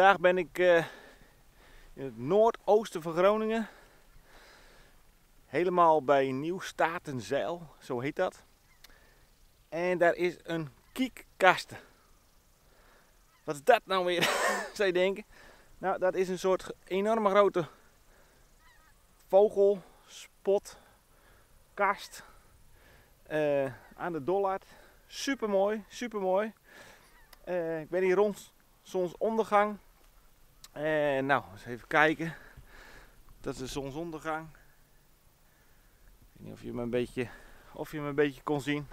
Vandaag ben ik in het noordoosten van Groningen. Helemaal bij Nieuw Statenzeil, zo heet dat. En daar is een kiekkaaste. Wat is dat nou weer, zou je denken? Nou, dat is een soort enorme grote vogel, spot, kast aan de Dollard. Super mooi, super mooi. Ik ben hier rond zonsondergang. Nou, eens even kijken. Dat is de zonsondergang. Ik weet niet of je hem een beetje kon zien.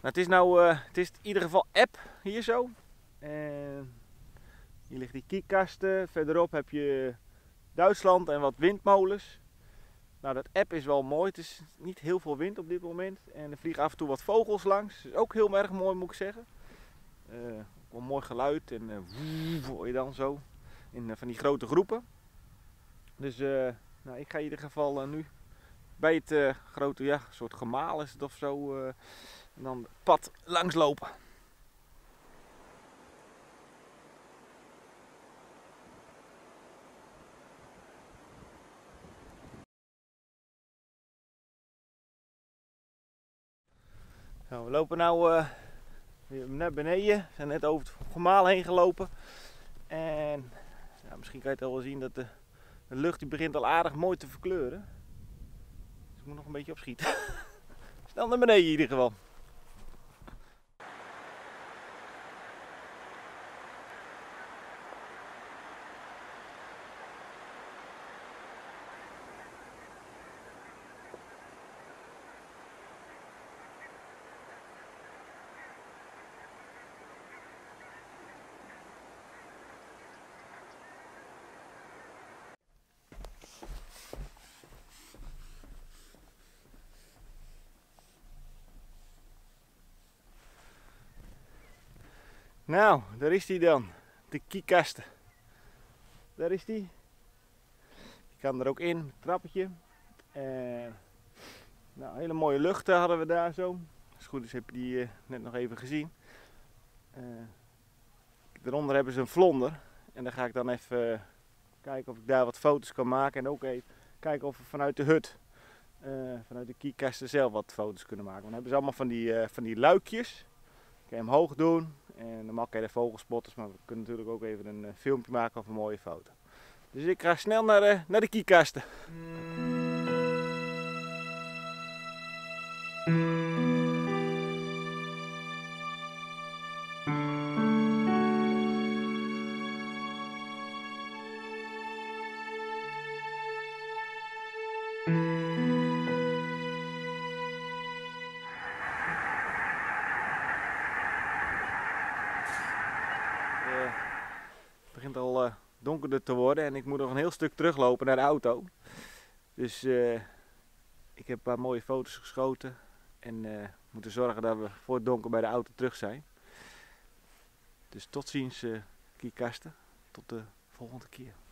Nou, het is in ieder geval eb hier zo. Hier ligt die kiekkaaste. Verderop heb je Duitsland en wat windmolens. Nou, dat eb is wel mooi. Het is niet heel veel wind op dit moment. En er vliegen af en toe wat vogels langs. Dat is ook heel erg mooi, moet ik zeggen. Wel mooi geluid en hoor je dan zo in van die grote groepen. Dus nou, ik ga in ieder geval nu bij het grote, ja, soort gemaal is het of zo, en dan het pad langs lopen. Nou, we lopen nu naar beneden. We zijn net over het gemaal heen gelopen. En ja, misschien kan je het al wel zien dat de lucht die begint al aardig mooi te verkleuren. Dus ik moet nog een beetje opschieten. Snel naar beneden in ieder geval. Nou, daar is die dan, de kiekkaaste. Daar is die. Je kan er ook in, een trappetje. Nou, hele mooie luchten hadden we daar zo. Als het goed is heb je die net nog even gezien. Daaronder hebben ze een vlonder. En dan ga ik dan even kijken of ik daar wat foto's kan maken. En ook even kijken of we vanuit de hut, vanuit de kiekkaaste zelf wat foto's kunnen maken. Want dan hebben ze allemaal van die luikjes. Kan je hem hoog doen. En normaal kan je de vogelspotters, maar we kunnen natuurlijk ook even een filmpje maken of een mooie foto. Dus ik ga snel naar de kiekkaaste. Het begint al donkerder te worden en ik moet nog een heel stuk teruglopen naar de auto. Dus ik heb een paar mooie foto's geschoten en moeten zorgen dat we voor het donker bij de auto terug zijn. Dus tot ziens, kiekkaaste. Tot de volgende keer.